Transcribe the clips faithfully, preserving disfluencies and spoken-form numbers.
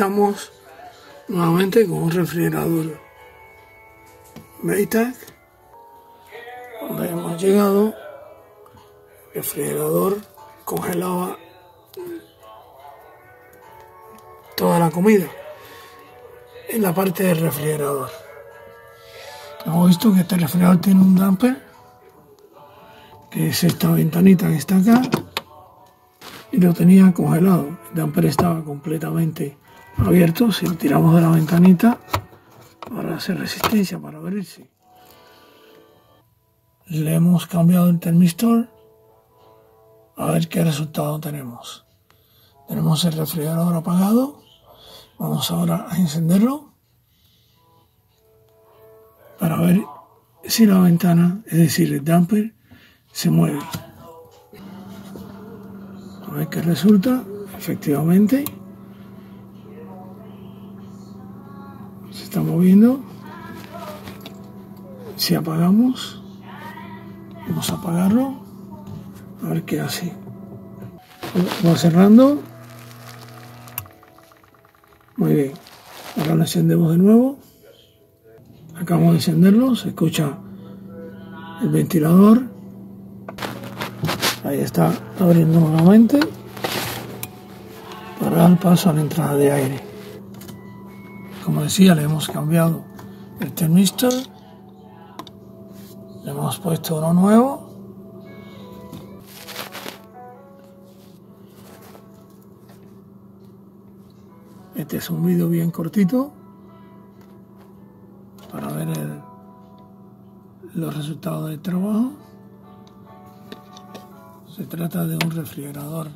estamos nuevamente con un refrigerador Maytag, donde hemos llegado. El refrigerador congelaba toda la comida en la parte del refrigerador. Hemos visto que este refrigerador tiene un damper, que es esta ventanita que está acá, y lo tenía congelado. El damper estaba completamente abierto. Si lo tiramos de la ventanita, para hacer resistencia, para abrirse. Le hemos cambiado el termistor, a ver qué resultado tenemos. Tenemos el refrigerador apagado. Vamos ahora a encenderlo para ver si la ventana, es decir, el damper, se mueve. A ver qué resulta. Efectivamente se está moviendo. Si apagamos, vamos a apagarlo, a ver qué hace. Va cerrando. Muy bien, ahora lo encendemos de nuevo. Acabamos de encenderlo, se escucha el ventilador. Ahí está abriendo nuevamente para dar paso a la entrada de aire. Como decía, le hemos cambiado el termistor, le hemos puesto uno nuevo. Este es un vídeo bien cortito para ver el, los resultados del trabajo. Se trata de un refrigerador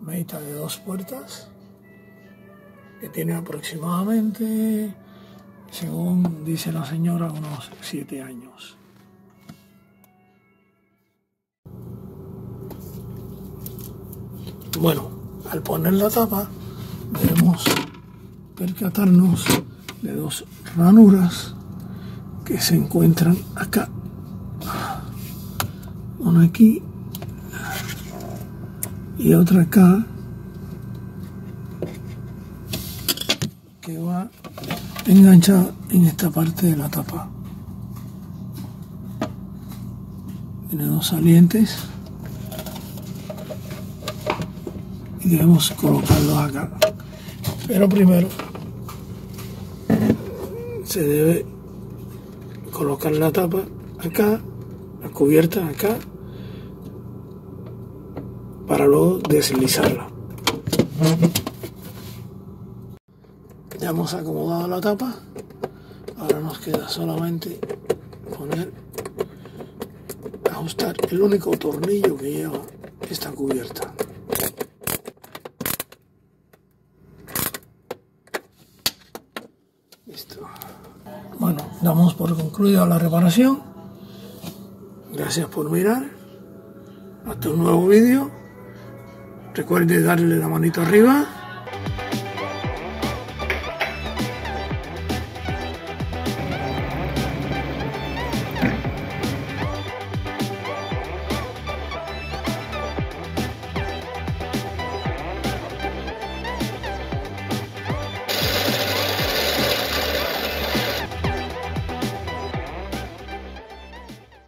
Maytag de dos puertas que tiene aproximadamente, según dice la señora, unos siete años. Bueno, al poner la tapa debemos percatarnos de dos ranuras que se encuentran acá, una aquí y otra acá, que va enganchada en esta parte de la tapa. Tiene dos salientes y debemos colocarlos acá, pero primero se debe colocar la tapa acá, la cubierta acá, para luego deslizarla. Ya hemos acomodado la tapa, ahora nos queda solamente poner, ajustar el único tornillo que lleva esta cubierta. Listo. Bueno, damos por concluida la reparación. Gracias por mirar. Hasta un nuevo vídeo. Recuerde darle la manito arriba.